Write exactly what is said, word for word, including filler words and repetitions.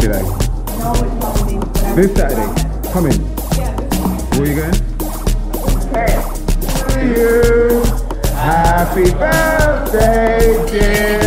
today? No, it's Halloween. This Saturday? Come in. Yeah. Where are you going? Paris. To you. Happy birthday, dear.